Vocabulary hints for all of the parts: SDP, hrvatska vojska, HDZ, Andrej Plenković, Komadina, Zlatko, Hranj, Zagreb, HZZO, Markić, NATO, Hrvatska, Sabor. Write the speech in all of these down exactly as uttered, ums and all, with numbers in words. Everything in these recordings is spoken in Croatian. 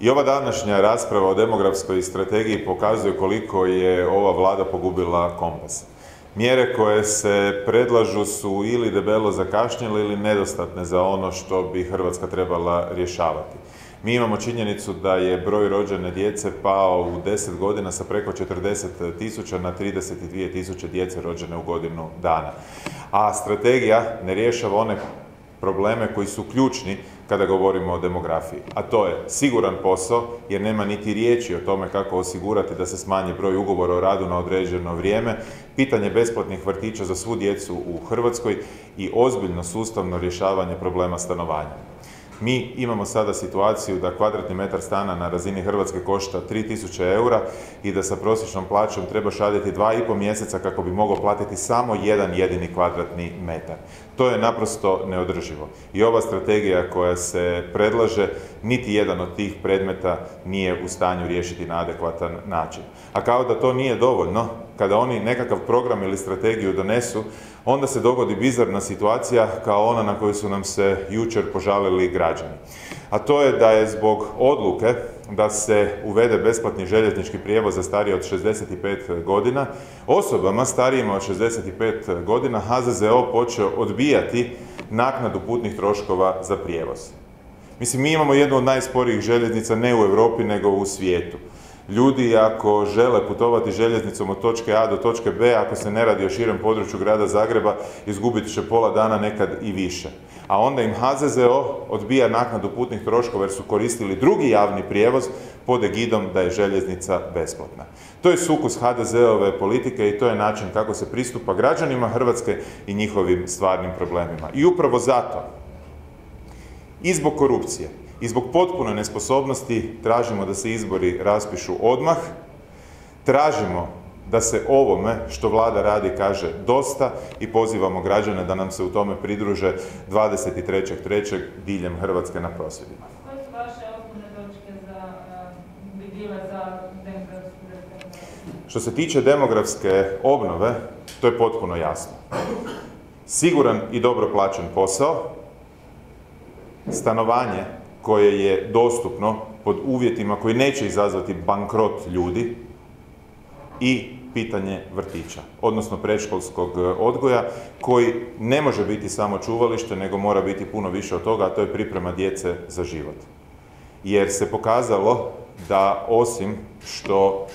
I ova današnja rasprava o demografskoj strategiji pokazuje koliko je ova vlada pogubila kompas. Mjere koje se predlažu su ili debelo zakašnjele ili nedostatne za ono što bi Hrvatska trebala rješavati. Mi imamo činjenicu da je broj rođene djece pao u deset godina sa preko četrdeset tisuća na trideset dvije tisuće djece rođene u godinu dana. A strategija ne rješava one probleme koji su ključni kada govorimo o demografiji. A to je siguran posao, jer nema niti riječi o tome kako osigurati da se smanji broj ugovora o radu na određeno vrijeme, pitanje besplatnih vrtića za svu djecu u Hrvatskoj i ozbiljno sustavno rješavanje problema stanovanja. Mi imamo sada situaciju da kvadratni metar stana na razini Hrvatske košta tri tisuće eura i da sa prosječnom plaćom treba raditi dva i pol mjeseca kako bi mogao platiti samo jedan jedini kvadratni metar. To je naprosto neodrživo. I ova strategija koja se predlaže, niti jedan od tih predmeta nije u stanju riješiti na adekvatan način. A kao da to nije dovoljno, kada oni nekakav program ili strategiju donesu, onda se dogodi bizarna situacija kao ona na koju su nam se jučer požalili građani. A to je da je zbog odluke da se uvede besplatni željeznički prijevoz za starije od šezdeset pet godina, osobama starijima od šezdeset pet godina H Z Z O počeo odbijati naknadu putnih troškova za prijevoz. Mislim, mi imamo jednu od najsporijih željeznica ne u Europi nego u svijetu. Ljudi ako žele putovati željeznicom od točke A do točke B, ako se ne radi o širem području grada Zagreba, izgubit će pola dana, nekad i više. A onda im H Z Z O odbija naknadu putnih troškova jer su koristili drugi javni prijevoz pod egidom da je željeznica besplatna. To je sukus H D Z-ove politike i to je način kako se pristupa građanima Hrvatske i njihovim stvarnim problemima. I upravo zato, i zbog korupcije, i zbog potpune nesposobnosti tražimo da se izbori raspišu odmah, tražimo da se ovome što vlada radi kaže dosta i pozivamo građane da nam se u tome pridruže dvadeset trećeg trećeg diljem Hrvatske na prosvjedima. Koje su vaše osnovne točke bi bile za demografsku reformu? Što se tiče demografske obnove, to je potpuno jasno. Siguran i dobro plaćen posao, stanovanje koje je dostupno pod uvjetima koji neće izazvati bankrot ljudi i pitanje vrtića, odnosno predškolskog odgoja, koji ne može biti samo čuvalište, nego mora biti puno više od toga, a to je priprema djece za život. Jer se pokazalo da osim što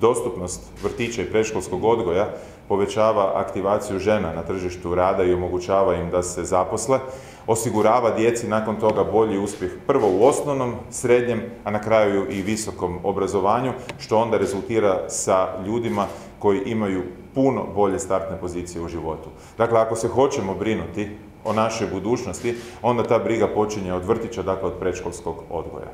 dostupnost vrtića i predškolskog odgoja povećava aktivaciju žena na tržištu rada i omogućava im da se zaposle, osigurava djeci nakon toga bolji uspjeh prvo u osnovnom, srednjem, a na kraju i visokom obrazovanju, što onda rezultira sa ljudima koji imaju puno bolje startne pozicije u životu. Dakle, ako se hoćemo brinuti o našoj budućnosti, onda ta briga počinje od vrtića, dakle od predškolskog odgoja.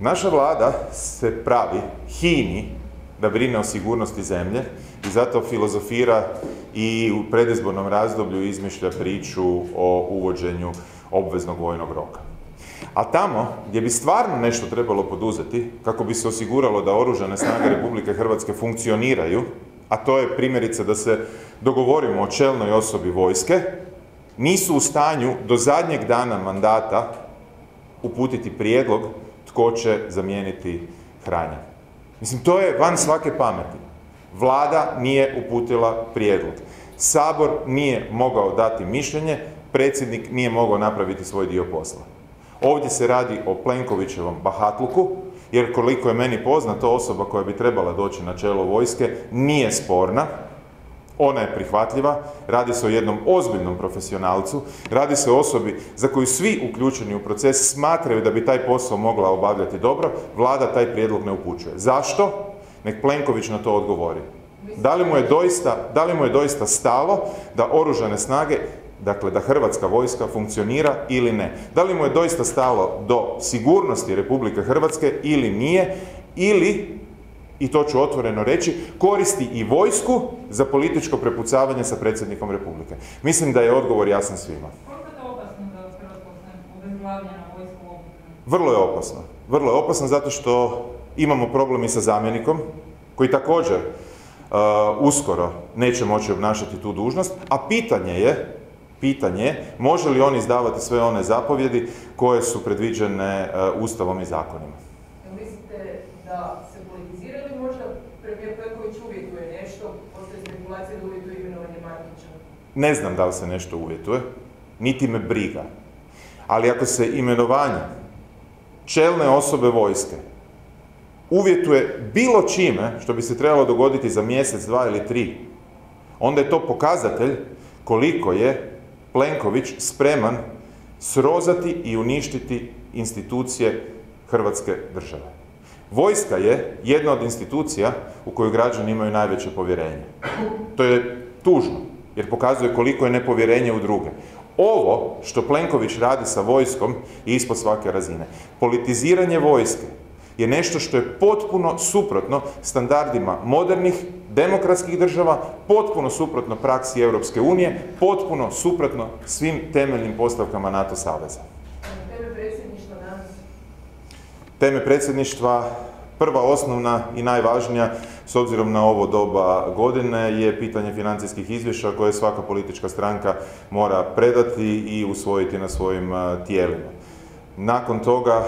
Naša vlada se pravi hini da brine o sigurnosti zemlje i zato filozofira i u predizbornom razdoblju izmišlja priču o uvođenju obveznog vojnog roka. A tamo gdje bi stvarno nešto trebalo poduzeti kako bi se osiguralo da Oružane snage Republike Hrvatske funkcioniraju, a to je primjerice da se dogovorimo o čelnoj osobi vojske, nisu u stanju do zadnjeg dana mandata uputiti prijedlog tko će zamijeniti Hranja. Mislim, to je van svake pameti. Vlada nije uputila prijedlog. Sabor nije mogao dati mišljenje, predsjednik nije mogao napraviti svoj dio posla. Ovdje se radi o Plenkovićevom bahatluku, jer koliko je meni poznato, osoba koja bi trebala doći na čelo vojske nije sporna, ona je prihvatljiva, radi se o jednom ozbiljnom profesionalcu, radi se o osobi za koju svi uključeni u proces smatraju da bi taj posao mogla obavljati dobro, vlada taj prijedlog ne upućuje. Zašto? Nek Plenković na to odgovori. Da li mu je doista, da li mu je doista stalo da Oružane snage, dakle da Hrvatska vojska funkcionira ili ne? Da li mu je doista stalo do sigurnosti Republike Hrvatske ili nije, ili, i to ću otvoreno reći, koristi i vojsku za političko prepucavanje sa predsjednikom Republike? Mislim da je odgovor jasan svima. Koliko je to opasno da Hrvatska ostane obezglavljena? Vrlo je opasno. Vrlo je opasno zato što imamo problem i sa zamjenikom, koji također uh, uskoro neće moći obnašati tu dužnost, a pitanje je, pitanje je, može li on izdavati sve one zapovjedi koje su predviđene uh, Ustavom i zakonima. Mislite da se politizira ili možda premijer Plenković uvjetuje nešto, postoje spekulacije da uvjetuje imenovanje Markića? Ne znam da li se nešto uvjetuje, niti me briga. Ali ako se imenovanje čelne osobe vojske uvjetuje bilo čime što bi se trebalo dogoditi za mjesec, dva ili tri, onda je to pokazatelj koliko je Plenković spreman srozati i uništiti institucije Hrvatske države. Vojska je jedna od institucija u koju građani imaju najveće povjerenje. To je tužno, jer pokazuje koliko je nepovjerenje u druge. Ovo što Plenković radi sa vojskom je ispod svake razine. Politiziranje vojske je nešto što je potpuno suprotno standardima modernih, demokratskih država, potpuno suprotno praksi Europske unije, potpuno suprotno svim temeljnim postavkama NATO saveza. Teme predsjedništva danas? Teme predsjedništva, prva osnovna i najvažnija, s obzirom na ovo doba godine, je pitanje financijskih izvješća koje svaka politička stranka mora predati i usvojiti na svojim tijelima. Nakon toga,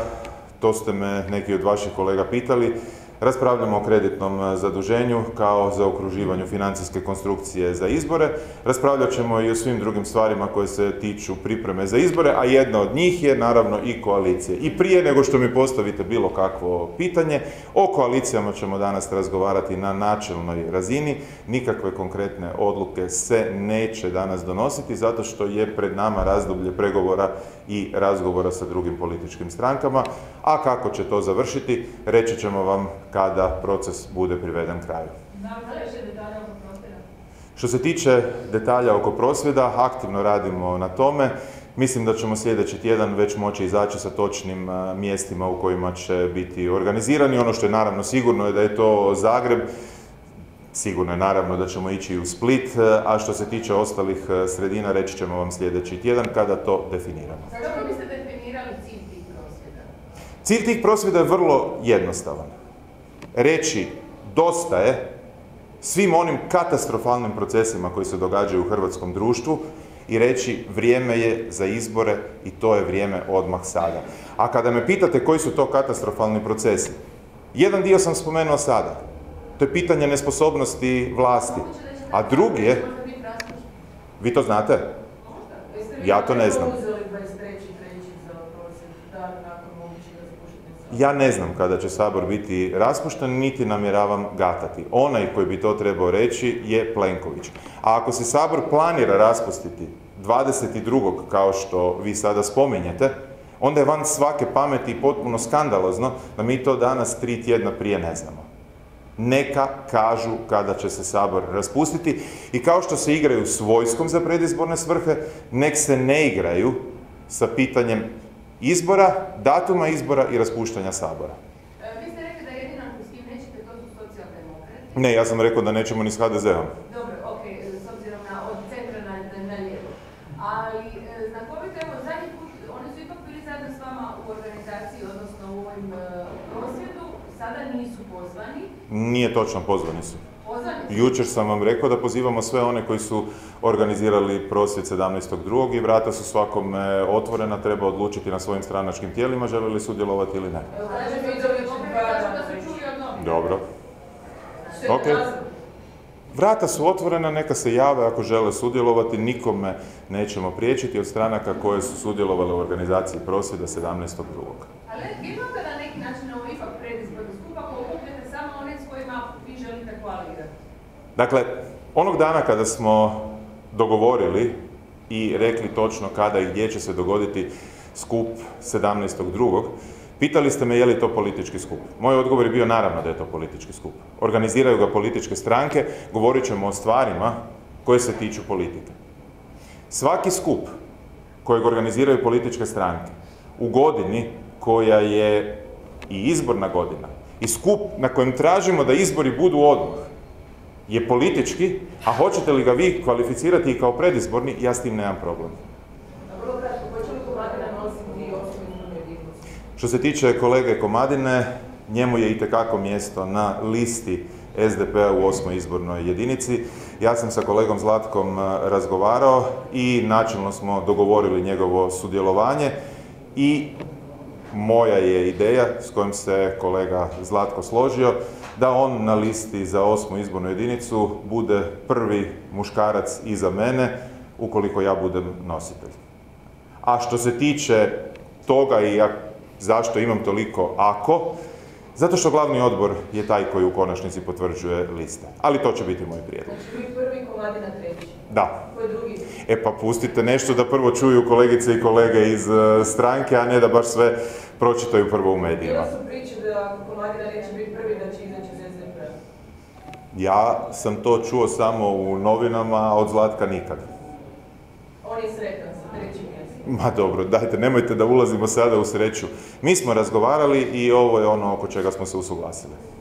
to ste me neki od vaših kolega pitali, raspravljamo o kreditnom zaduženju kao zaokruživanju financijske konstrukcije za izbore. Raspravljat ćemo i o svim drugim stvarima koje se tiču pripreme za izbore, a jedna od njih je naravno i koalicije. I prije nego što mi postavite bilo kakvo pitanje, o koalicijama ćemo danas razgovarati na načelnoj razini. Nikakve konkretne odluke se neće danas donositi zato što je pred nama razdoblje pregovora i razgovora sa drugim političkim strankama. A kako će to završiti, reći ćemo vam kada proces bude priveden kraju. Što se tiče detalja oko prosvjeda, aktivno radimo na tome. Mislim da ćemo sljedeći tjedan već moći izaći sa točnim mjestima u kojima će biti organizirani. Ono što je naravno sigurno je da je to Zagreb. Sigurno je naravno da ćemo ići i u Split, a što se tiče ostalih sredina reći ćemo vam sljedeći tjedan kada to definiramo. Kako biste definirali cilj tih prosvjeda? Cilj tih prosvjeda je vrlo jednostavan. Reći dosta je svim onim katastrofalnim procesima koji se događaju u hrvatskom društvu i reći vrijeme je za izbore i to je vrijeme odmah sada. A kada me pitate koji su to katastrofalni procesi, jedan dio sam spomenuo sada. To je pitanje nesposobnosti vlasti. A drugi je... Vi to znate? Ja to ne znam. Ja ne znam kada će Sabor biti raspušten, niti namjeravam gatati. Onaj koji bi to trebao reći je Plenković. A ako se Sabor planira raspustiti dvadeset drugog kao što vi sada spominjete, onda je van svake pameti i potpuno skandalozno da mi to danas tri tjedna prije ne znamo. Neka kažu kada će se Sabor raspustiti i kao što se igraju s vojskom za predizborne svrhe, nek se ne igraju sa pitanjem izbora, datuma izbora i raspuštanja Sabora. Vi ste rekli da jedina s kim nećete, to su socijaldemokrati? Ne, ja sam rekao da nećemo ni s H D Z-om. Dobro, ok, s obzirom na od centra na lijevo. Ali znakovite, evo, zadnji put, oni su ipak bili zajedno s vama u organizaciji, odnosno u ovom prosvjedu, sada nisu pozvani? Nije točno, pozvani su. Jučer sam vam rekao da pozivamo sve one koji su organizirali prosvjed sedamnaestog drugog i vrata su svakom otvorena, treba odlučiti na svojim stranačkim tijelima, žele li sudjelovati ili ne. Dobro. Okay. Vrata su otvorena, neka se jave ako žele sudjelovati, nikome nećemo priječiti od stranaka koje su sudjelovale u organizaciji prosvjeda sedamnaestog drugog. Ali bilo da na neki način ovo ipak predizborni skup, ako okupljate samo one s kojima vi želite koalirati? Dakle, onog dana kada smo dogovorili i rekli točno kada i gdje će se dogoditi skup sedamnaestog drugog, pitali ste me je li to politički skup. Moj odgovor je bio naravno da je to politički skup. Organiziraju ga političke stranke, govorit ćemo o stvarima koje se tiču politike. Svaki skup kojeg organiziraju političke stranke u godini koja je i izborna godina i skup na kojem tražimo da izbori budu odmah je politički, a hoćete li ga vi kvalificirati i kao predizborni, ja s tim nemam problem. Vrlo kratko, hoće li Komadina nositi osobni Što se tiče kolege Komadine, njemu je itekako mjesto na listi S D P-a u osmoj izbornoj jedinici. Ja sam sa kolegom Zlatkom razgovarao i načelno smo dogovorili njegovo sudjelovanje i moja je ideja, s kojom se kolega Zlatko složio, da on na listi za osmu izbornu jedinicu bude prvi muškarac iza mene, ukoliko ja budem nositelj. A što se tiče toga i ja, zašto imam toliko ako, zato što glavni odbor je taj koji u konačnici potvrđuje liste. Ali to će biti moj prijedlog. Znači, prvi Komadina treći? Da. Koji drugi? E pa pustite nešto da prvo čuju kolegice i kolege iz stranke, a ne da baš sve pročitaju prvo u medijima. Bilo su priče da ako Komadina neće biti prvi, da će izaći iz S D P-a? Ja sam to čuo samo u novinama, a od Zlatka nikad. On je sretan sa trećim mjestom. Ma dobro, dajte, nemojte da ulazimo sada u sreću. Mi smo razgovarali i ovo je ono oko čega smo se usuglasili.